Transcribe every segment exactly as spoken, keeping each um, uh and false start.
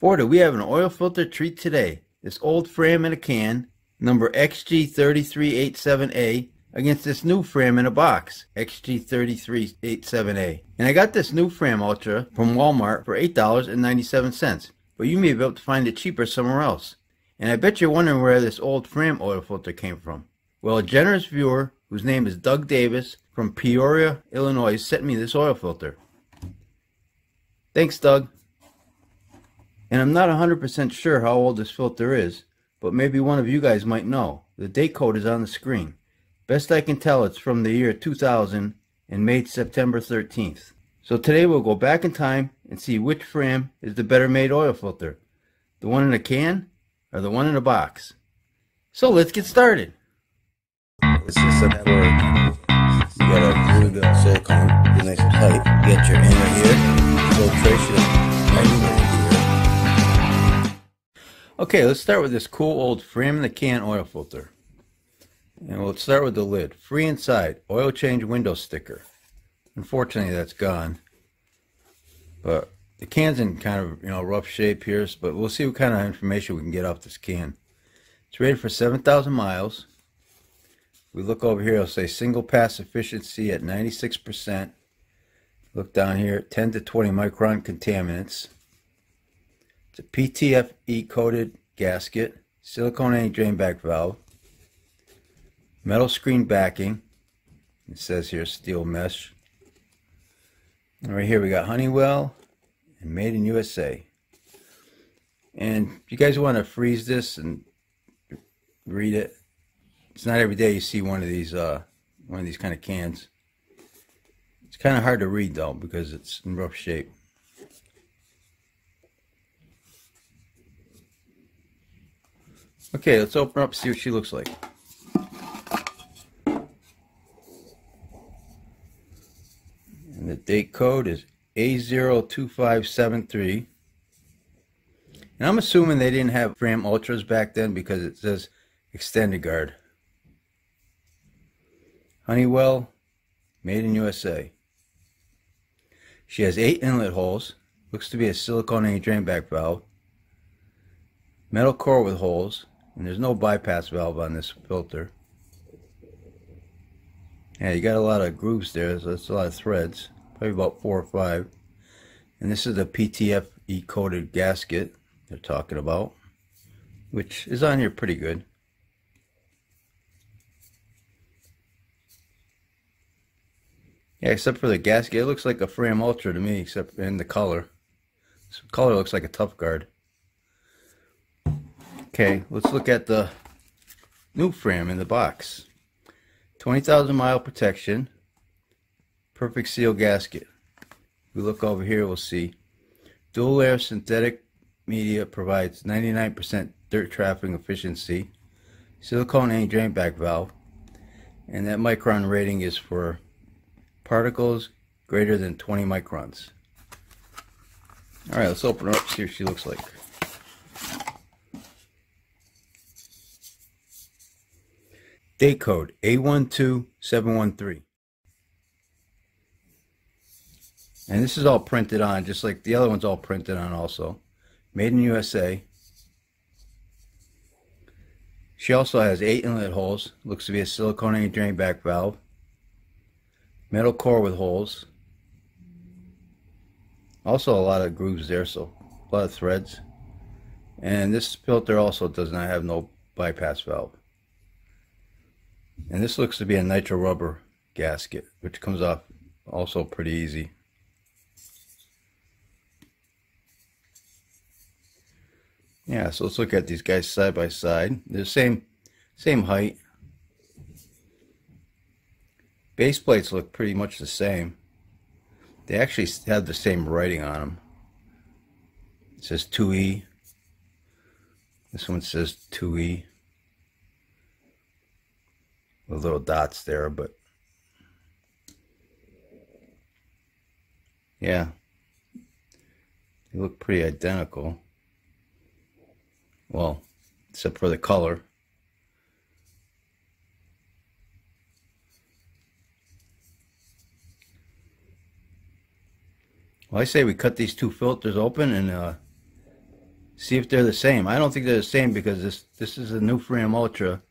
Boy, do we have an oil filter treat today. This old Fram in a can, number X G three three eight seven A, against this new Fram in a box, X G three three eight seven A. And I got this new Fram Ultra from Walmart for eight dollars and ninety-seven cents, but you may be able to find it cheaper somewhere else. And I bet you're wondering where this old Fram oil filter came from. Well, a generous viewer, whose name is Doug Davis from Peoria, Illinois, sent me this oil filter. Thanks, Doug. And I'm not one hundred percent sure how old this filter is, but maybe one of you guys might know. The date code is on the screen. Best I can tell, it's from the year two thousand and made September thirteenth. So today we'll go back in time and see which Fram is the better made oil filter. The one in a can or the one in a box. So let's get started. This is a network. You got a Louisville silicone, the nice and tight. You got your inner here, filtration, everywhere. Okay, let's start with this cool old Fram in the can oil filter. And we'll start with the lid. Free inside, oil change window sticker. Unfortunately, that's gone. But the can's in kind of, you know, rough shape here, but we'll see what kind of information we can get off this can. It's rated for seven thousand miles. If we look over here, it'll say single pass efficiency at ninety-six percent. Look down here, ten to twenty micron contaminants. It's a P T F E coated gasket, silicone anti drain back valve, metal screen backing. It says here steel mesh. And right here we got Honeywell and made in U S A. And if you guys want to freeze this and read it, it's not every day you see one of these uh, one of these kind of cans. It's kind of hard to read though because it's in rough shape. Okay, let's open her up and see what she looks like. And the date code is A zero two five seven three. And I'm assuming they didn't have Fram Ultras back then because it says Extended Guard. Honeywell, made in U S A. She has eight inlet holes. Looks to be a silicone anti drain back valve. Metal core with holes. And there's no bypass valve on this filter. Yeah, you got a lot of grooves there, so that's a lot of threads, probably about four or five. And this is the P T F E coated gasket they're talking about, which is on here pretty good. Yeah, except for the gasket, it looks like a Fram Ultra to me, except in the color. This color looks like a Tough Guard. Okay, let's look at the new Fram in the box. twenty thousand mile protection, perfect seal gasket. If we look over here, we'll see dual layer synthetic media provides ninety-nine percent dirt trapping efficiency, silicone anti drain back valve, and that micron rating is for particles greater than twenty microns. Alright, let's open her up and see what she looks like. Date code A one two seven one three. And this is all printed on, just like the other one's all printed on also. Made in U S A. She also has eight inlet holes. Looks to be a silicone anti drain back valve. Metal core with holes. Also a lot of grooves there, so a lot of threads. And this filter also does not have no bypass valve. And this looks to be a nitro rubber gasket, which comes off also pretty easy. Yeah, so let's look at these guys side by side. They're the same, same height. Base plates look pretty much the same. They actually have the same writing on them. It says two E. This one says two E. With little dots there, but yeah, they look pretty identical. Well, except for the color. Well, I say we cut these two filters open and uh, see if they're the same. I don't think they're the same because this this is a new Fram Ultra,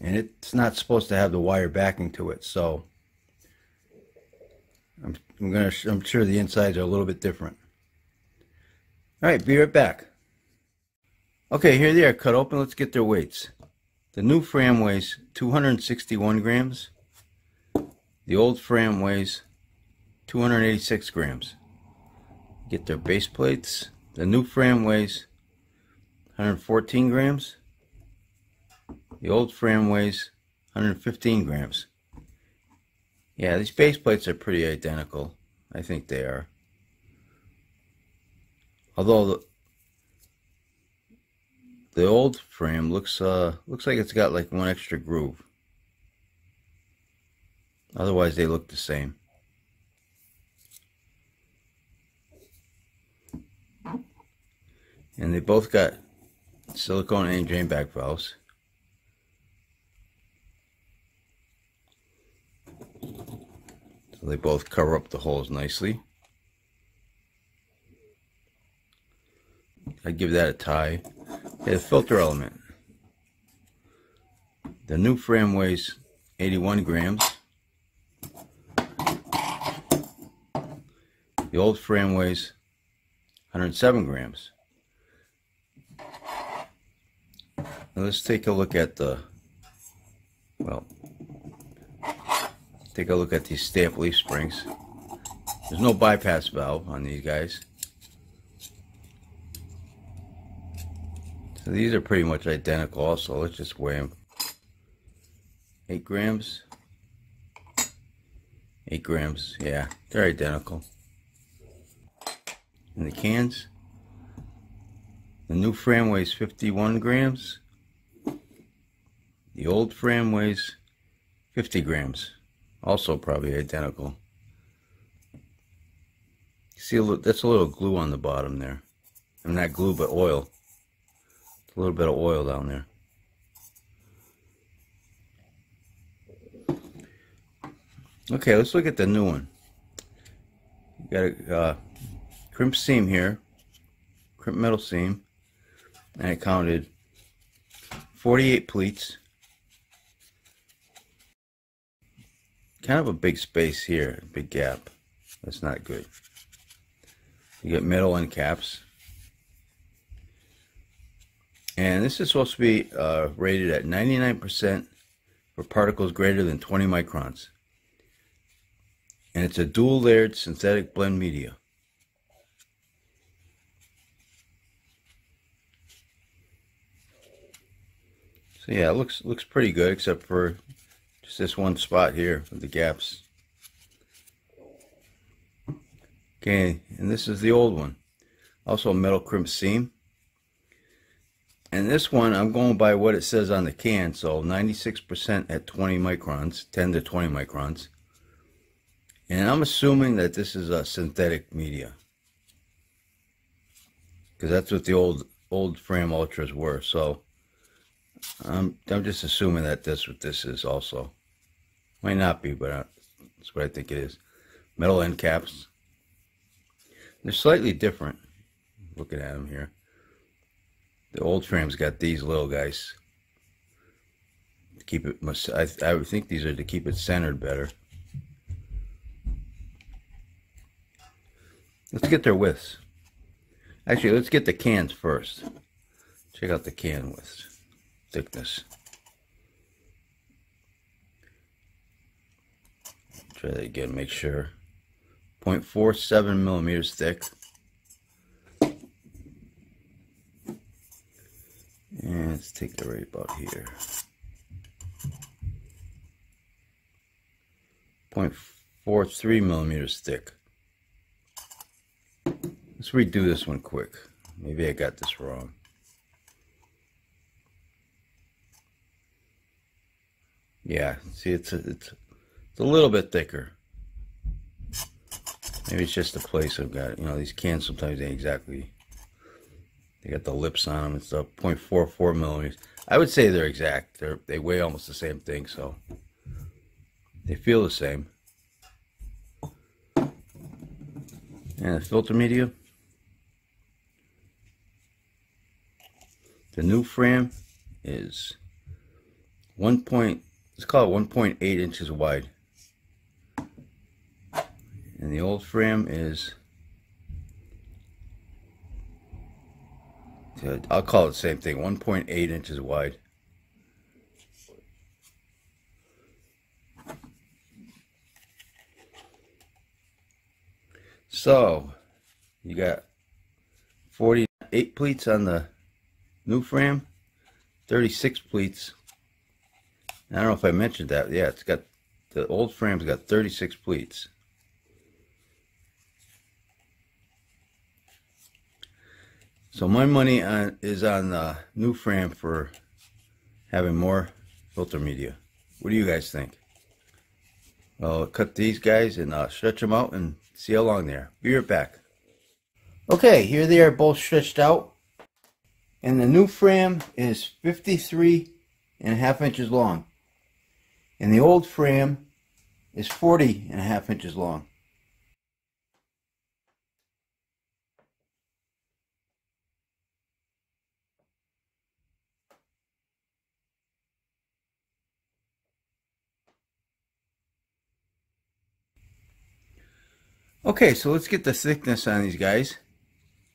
and it's not supposed to have the wire backing to it. So I'm I'm gonna I'm sure the insides are a little bit different. All right, be right back. Okay, here they are cut open. Let's get their weights. The new Fram weighs two hundred sixty-one grams. The old Fram weighs two hundred eighty-six grams. Get their base plates. The new Fram weighs one hundred fourteen grams. The old Fram weighs one hundred fifteen grams. Yeah, these base plates are pretty identical. I think they are. Although the the old Fram looks uh looks like it's got like one extra groove. Otherwise they look the same. And they both got silicone and drain back valves. So they both cover up the holes nicely. I'd give that a tie. Okay, the filter element. The new Fram weighs eighty-one grams. The old Fram weighs one hundred seven grams. Now let's take a look at the, well, take a look at these stamp leaf springs. There's no bypass valve on these guys. So these are pretty much identical also. Let's just weigh them. eight grams. eight grams, yeah, they're identical. And the cans. The new Fram weighs fifty-one grams. The old Fram weighs fifty grams. Also probably identical. See, a little, that's a little glue on the bottom there. I mean, not glue, but oil. A little bit of oil down there. Okay, let's look at the new one. You got a uh, crimp seam here, crimp metal seam, and I counted forty-eight pleats. Kind of a big space here, big gap. That's not good. You get metal end caps. And this is supposed to be uh, rated at ninety-nine percent for particles greater than twenty microns. And it's a dual-layered synthetic blend media. So yeah, it looks looks pretty good except for just this one spot here with the gaps. Okay, and this is the old one. Also a metal crimp seam. And this one, I'm going by what it says on the can, so ninety-six percent at twenty microns, ten to twenty microns. And I'm assuming that this is a synthetic media. Because that's what the old old Fram Ultras were, so I'm, I'm just assuming that that's what this is also. Might not be, but I, that's what I think it is. Metal end caps. They're slightly different, looking at them here. The old Fram's got these little guys. To keep it, I, I would think these are to keep it centered better. Let's get their widths. Actually, let's get the cans first. Check out the can widths, thickness. Try that again. Make sure. zero point four seven millimeters thick. And let's take the right about here. zero point four three millimeters thick. Let's redo this one quick. Maybe I got this wrong. Yeah, see, it's a, it's, it's a little bit thicker. Maybe it's just the place I've got. You know, these cans sometimes they ain't exactly. They got the lips on them and stuff. zero point four four millimeters. I would say they're exact. They they weigh almost the same thing, so they feel the same. And the filter media. The new Fram is one point, let's call it one point eight inches wide. And the old Fram is, I'll call it the same thing, one point eight inches wide. So, you got forty-eight pleats on the new Fram, thirty-six pleats. I don't know if I mentioned that. Yeah, it's got, the old Fram's got thirty-six pleats. So my money on, is on the new Fram for having more filter media. What do you guys think? I'll cut these guys and uh, stretch them out and see how long they are. Be right back. Okay, here they are both stretched out. And the new Fram is fifty-three and a half inches long. And the old Fram is forty and a half inches long. Okay, so let's get the thickness on these guys.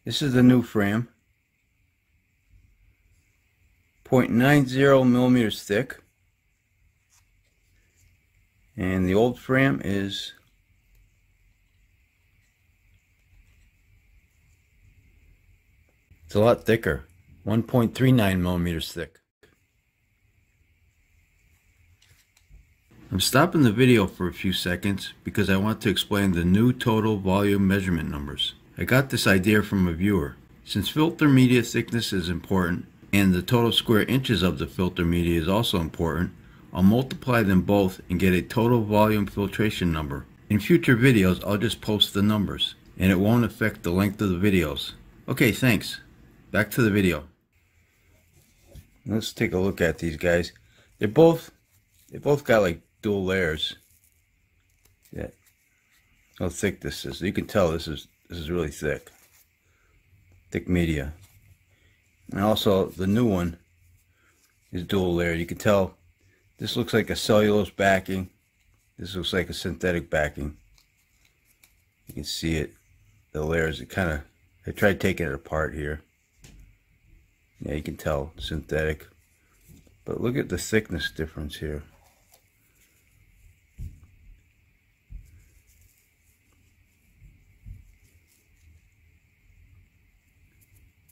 This is the new Fram. zero point nine zero millimeters thick. And the old Fram is it's a lot thicker. one point three nine millimeters thick. I'm stopping the video for a few seconds because I want to explain the new total volume measurement numbers. I got this idea from a viewer. Since filter media thickness is important and the total square inches of the filter media is also important, I'll multiply them both and get a total volume filtration number. In future videos, I'll just post the numbers and it won't affect the length of the videos. Okay, thanks. Back to the video. Let's take a look at these guys. They're both, they both got like dual layers. Yeah, how thick this is. You can tell this is this is really thick, thick media. And also the new one is dual layered. You can tell this looks like a cellulose backing. This looks like a synthetic backing. You can see it. The layers. It kind of. I tried taking it apart here. Yeah, you can tell synthetic. But look at the thickness difference here.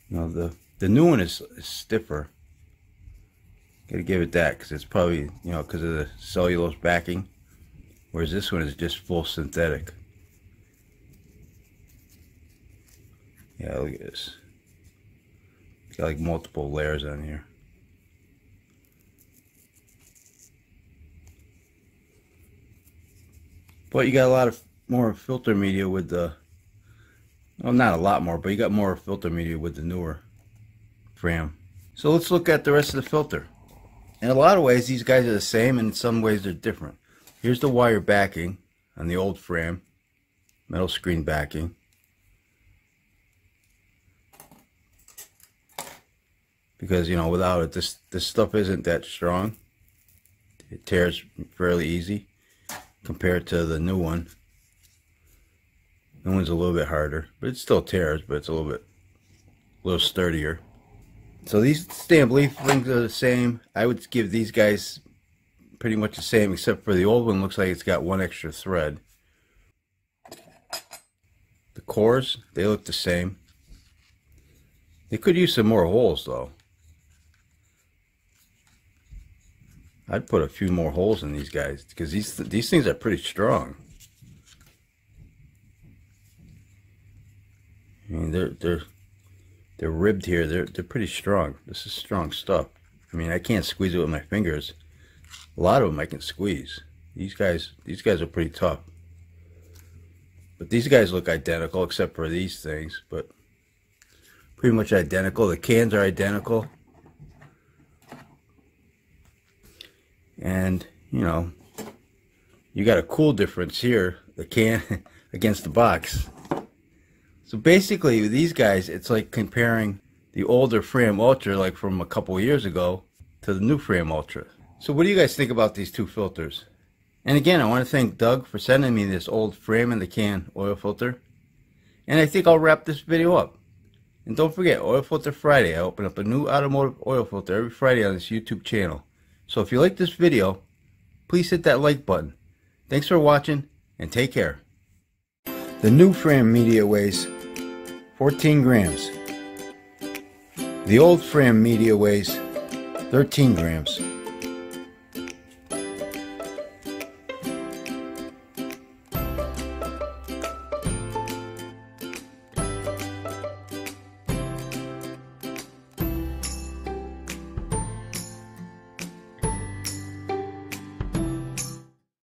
Now the, the new one is, is stiffer. Gotta give it that, because it's probably, you know, because of the cellulose backing. Whereas this one is just full synthetic. Yeah, look at this. It's got like multiple layers on here. But you got a lot of more filter media with the well, not a lot more, but you got more filter media with the newer Fram. So let's look at the rest of the filter. In a lot of ways, these guys are the same, and in some ways they're different. Here's the wire backing on the old Fram, metal screen backing. Because, you know, without it, this, this stuff isn't that strong. It tears fairly easy compared to the new one. That one's a little bit harder, but it still tears, but it's a little bit, a little sturdier. So these stamp leaf rings are the same. I would give these guys pretty much the same, except for the old one looks like it's got one extra thread. The cores, they look the same. They could use some more holes, though. I'd put a few more holes in these guys, because these, these things are pretty strong. I mean, they're they're they're ribbed here. They're they're pretty strong. This is strong stuff. I mean, I can't squeeze it with my fingers. A lot of them I can squeeze. These guys, these guys are pretty tough. But these guys look identical except for these things. But pretty much identical. The cans are identical. And you know, you got a cool difference here. The can against the box. So basically, with these guys, it's like comparing the older Fram Ultra, like from a couple years ago, to the new Fram Ultra. So what do you guys think about these two filters? And again, I want to thank Doug for sending me this old Fram in the can oil filter. And I think I'll wrap this video up. And don't forget, Oil Filter Friday. I open up a new automotive oil filter every Friday on this YouTube channel. So if you like this video, please hit that like button. Thanks for watching, and take care. The new Fram media weighs fourteen grams. The old Fram media weighs thirteen grams.